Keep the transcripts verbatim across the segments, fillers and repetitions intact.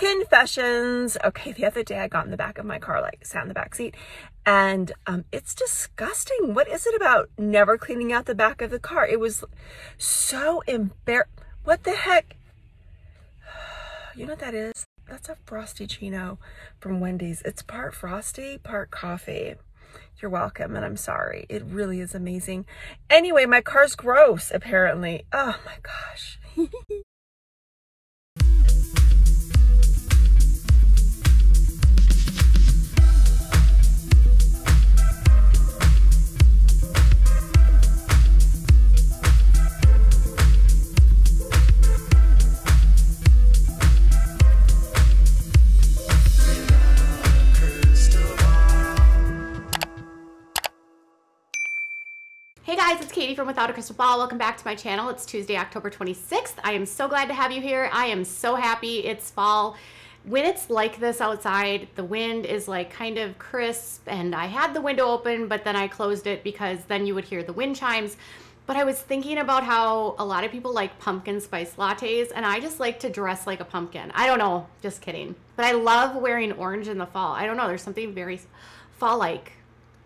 Confessions. Okay, the other day I got in the back of my car, like sat in the back seat, and um, it's disgusting. What is it about never cleaning out the back of the car? It was so embarrassing. What the heck? You know what that is? That's a frosty chino from Wendy's. It's part frosty, part coffee. You're welcome, and I'm sorry. It really is amazing. Anyway, my car's gross, apparently. Oh my gosh. Hey guys, it's Katie from Without a Crystal Ball. Welcome back to my channel. It's Tuesday, October twenty-sixth. I am so glad to have you here. I am so happy it's fall. When it's like this outside, the wind is like kind of crisp, and I had the window open, but then I closed it because then you would hear the wind chimes. But I was thinking about how a lot of people like pumpkin spice lattes, and I just like to dress like a pumpkin. I don't know, just kidding. But I love wearing orange in the fall. I don't know, there's something very fall-like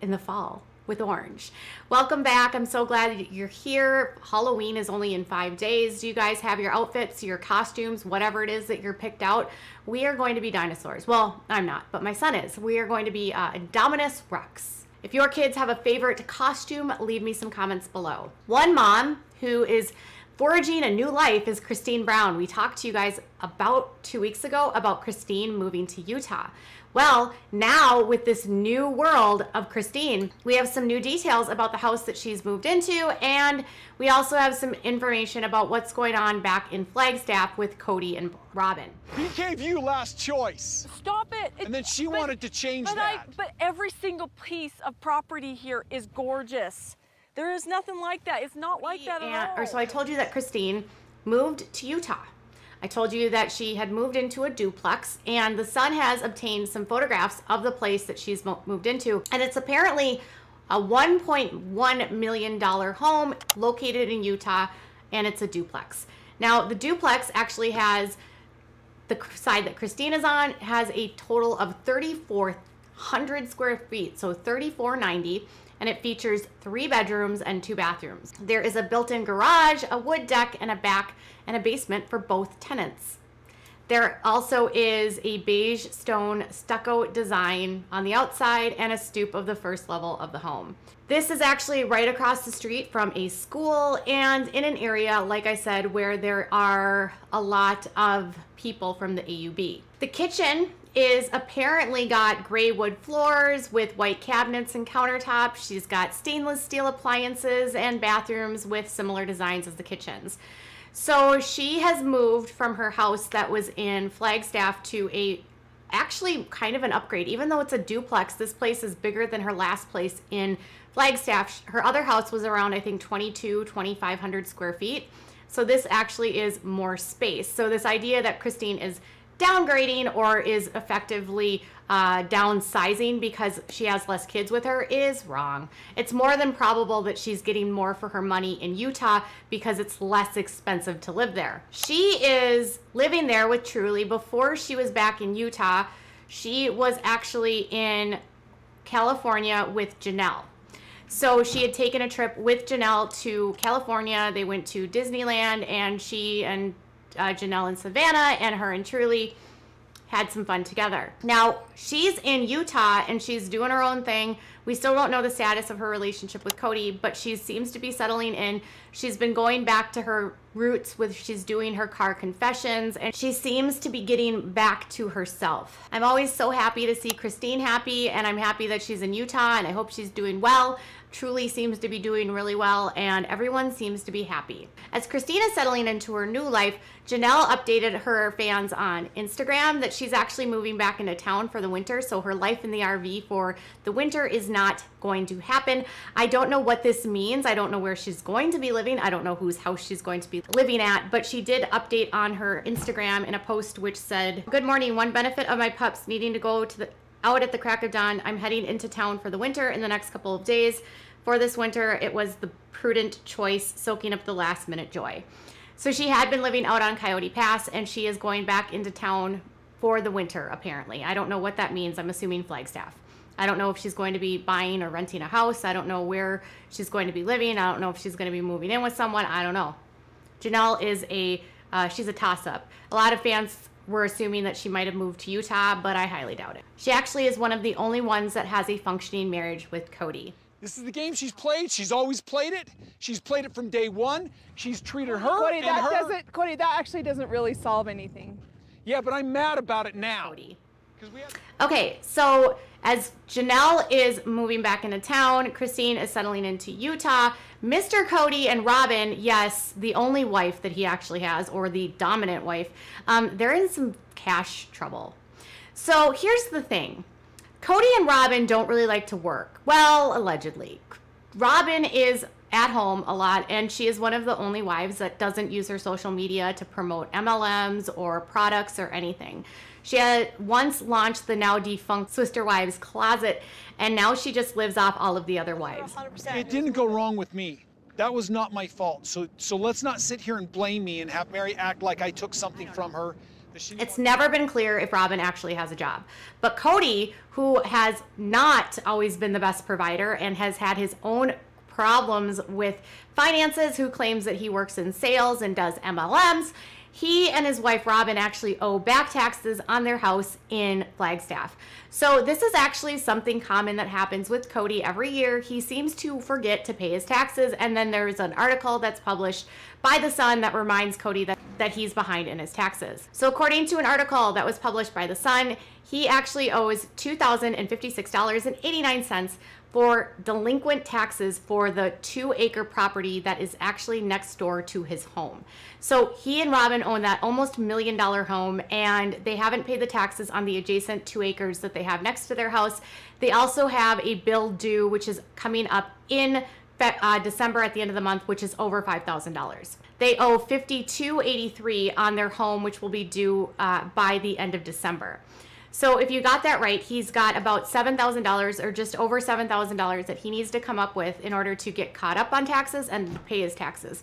in the fall with orange. Welcome back. I'm so glad you're here. Halloween is only in five days. Do you guys have your outfits, your costumes, whatever it is that you're picked out? We are going to be dinosaurs. Well, I'm not, but my son is. We are going to be uh, Indominus Rex. If your kids have a favorite costume, leave me some comments below. One mom who is foraging a new life is Christine Brown. We talked to you guys about two weeks ago about Christine moving to Utah. Well, now with this new world of Christine, we have some new details about the house that she's moved into, and we also have some information about what's going on back in Flagstaff with Kody and Robin. He gave you last choice. Stop it. And it, then she but, wanted to change but that. I, but every single piece of property here is gorgeous. There is nothing like that. It's not like that at all. So I told you that Christine moved to Utah. I told you that she had moved into a duplex, and the son has obtained some photographs of the place that she's moved into. And it's apparently a one point one million dollar home located in Utah, and it's a duplex. Now, the duplex actually has, the side that Christine is on, has a total of thirty-four hundred square feet, so thirty-four ninety. And it features three bedrooms and two bathrooms. There is a built-in garage, a wood deck, and a back and a basement for both tenants. There also is a beige stone stucco design on the outside and a stoop of the first level of the home. This is actually right across the street from a school and in an area, like I said, where there are a lot of people from the A U B. The kitchen is apparently got gray wood floors with white cabinets and countertops. She's got stainless steel appliances and bathrooms with similar designs as the kitchens. So she has moved from her house that was in Flagstaff to a actually kind of an upgrade. Even though it's a duplex, this place is bigger than her last place in Flagstaff. Her other house was around, I think, twenty-two, twenty-five hundred square feet. So this actually is more space. So this idea that Christine is downgrading or is effectively uh, downsizing because she has less kids with her is wrong. It's more than probable that she's getting more for her money in Utah because it's less expensive to live there. She is living there with Truly. Before she was back in Utah, she was actually in California with Janelle. So she had taken a trip with Janelle to California. They went to Disneyland, and she and Uh, Janelle and Savannah and her and Truly had some fun together. Now she's in Utah and she's doing her own thing. We still don't know the status of her relationship with Kody, but she seems to be settling in. She's been going back to her roots with she's doing her car confessions, and she seems to be getting back to herself. I'm always so happy to see Christine happy, and I'm happy that she's in Utah, and I hope she's doing well. Truly seems to be doing really well, and everyone seems to be happy. As Christine is settling into her new life, Janelle updated her fans on Instagram that she's actually moving back into town for the winter, so her life in the R V for the winter is not going to happen. I don't know what this means. I don't know where she's going to be living. I don't know whose house she's going to be living at, but she did update on her Instagram in a post which said, "Good morning. One benefit of my pups needing to go to the out at the crack of dawn, I'm heading into town for the winter in the next couple of days. For this winter, it was the prudent choice, soaking up the last minute joy." So she had been living out on Coyote Pass, and she is going back into town for the winter, apparently. I don't know what that means. I'm assuming Flagstaff. I don't know if she's going to be buying or renting a house. I don't know where she's going to be living. I don't know if she's going to be moving in with someone. I don't know. Janelle is a, uh, she's a toss-up. A lot of fans were assuming that she might have moved to Utah, but I highly doubt it. She actually is one of the only ones that has a functioning marriage with Kody. This is the game she's played. She's always played it. She's played it from day one. She's treated her Kody, and that her. Doesn't, Kody, that actually doesn't really solve anything. Yeah, but I'm mad about it now. Kody. We have okay, so as Janelle is moving back into town, Christine is settling into Utah. Mister Kody and Robin, yes, the only wife that he actually has, or the dominant wife, um, they're in some cash trouble. So here's the thing. Kody and Robin don't really like to work. Well, allegedly. Robin is at home a lot, and she is one of the only wives that doesn't use her social media to promote M L Ms or products or anything. She had once launched the now defunct Sister Wives closet, and now she just lives off all of the other wives. one hundred percent. It didn't go wrong with me. That was not my fault. So, so let's not sit here and blame me and have Meri act like I took something from her. It's never been clear if Robin actually has a job. But Kody, who has not always been the best provider and has had his own problems with finances, who claims that he works in sales and does M L Ms, he and his wife Robin actually owe back taxes on their house in Flagstaff. So this is actually something common that happens with Kody every year. He seems to forget to pay his taxes, and then there's an article that's published by The Sun that reminds Kody that, that he's behind in his taxes. So according to an article that was published by The Sun, he actually owes two thousand fifty-six dollars and eighty-nine cents for delinquent taxes for the two acre property that is actually next door to his home. So he and Robin own that almost million dollar home, and they haven't paid the taxes on the adjacent two acres that they have next to their house. They also have a bill due, which is coming up in uh, December at the end of the month, which is over five thousand dollars. They owe fifty-two eighty-three on their home, which will be due uh, by the end of December. So if you got that right, he's got about seven thousand dollars or just over seven thousand dollars that he needs to come up with in order to get caught up on taxes and pay his taxes.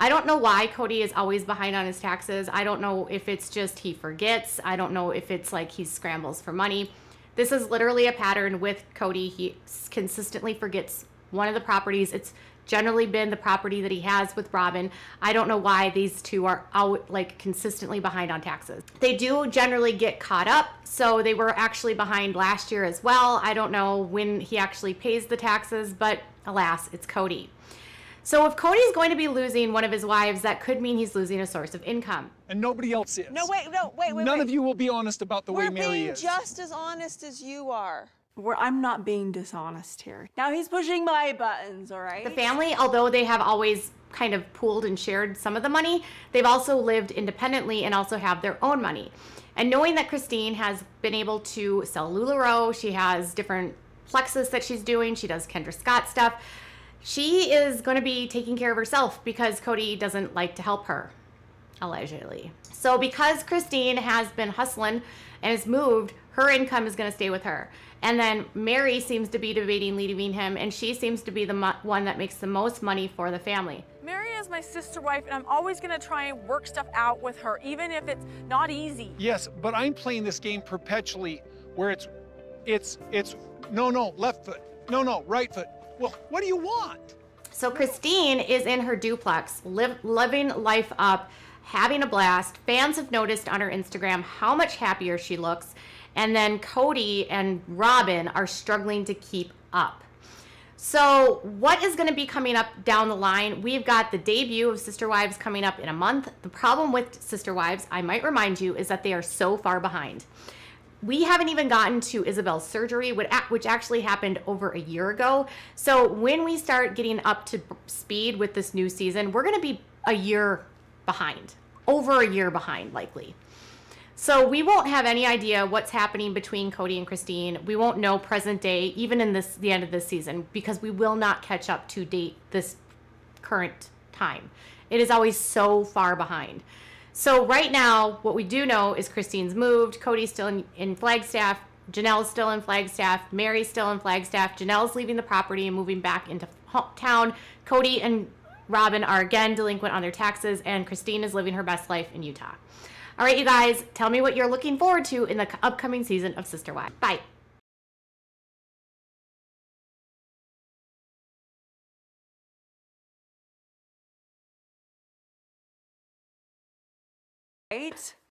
I don't know why Kody is always behind on his taxes. I don't know if it's just he forgets. I don't know if it's like he scrambles for money. This is literally a pattern with Kody. He consistently forgets one of the properties. It's generally been the property that he has with Robin. I don't know why these two are out like consistently behind on taxes. They do generally get caught up, so they were actually behind last year as well. I don't know when he actually pays the taxes, but alas, it's Kody. So if Kody's going to be losing one of his wives, that could mean he's losing a source of income. And nobody else is. No, wait, no, wait, wait. None wait. of you will be honest about the we're way Meri is. We're being just as honest as you are. Where I'm not being dishonest here. Now he's pushing my buttons, all right? The family, although they have always kind of pooled and shared some of the money, they've also lived independently and also have their own money. And knowing that Christine has been able to sell LuLaRoe, she has different Plexus that she's doing, she does Kendra Scott stuff, she is going to be taking care of herself because Kody doesn't like to help her, allegedly. So because Christine has been hustling and has moved, her income is going to stay with her. And then Meri seems to be debating leaving him, and she seems to be the mo one that makes the most money for the family. Meri is my sister wife, and I'm always going to try and work stuff out with her, even if it's not easy. Yes, but I'm playing this game perpetually where it's, it's, it's, no, no, left foot, no, no, right foot. Well, what do you want? So Christine is in her duplex, live, living life up, having a blast. Fans have noticed on her Instagram how much happier she looks. And then Kody and Robin are struggling to keep up. So what is going to be coming up down the line? We've got the debut of Sister Wives coming up in a month. The problem with Sister Wives, I might remind you, is that they are so far behind. We haven't even gotten to Isabel's surgery, which actually happened over a year ago. So when we start getting up to speed with this new season, we're going to be a year behind, over a year behind likely. So we won't have any idea what's happening between Kody and Christine. We won't know present day, even in this the end of this season, because we will not catch up to date this current time. It is always so far behind. So right now, what we do know is Christine's moved, Kody's still in, in Flagstaff, Janelle's still in Flagstaff, Meri's still in Flagstaff, Janelle's leaving the property and moving back into town, Kody and Robin are again delinquent on their taxes, and Christine is living her best life in Utah. All right, you guys, tell me what you're looking forward to in the upcoming season of Sister Wives. Bye. Right?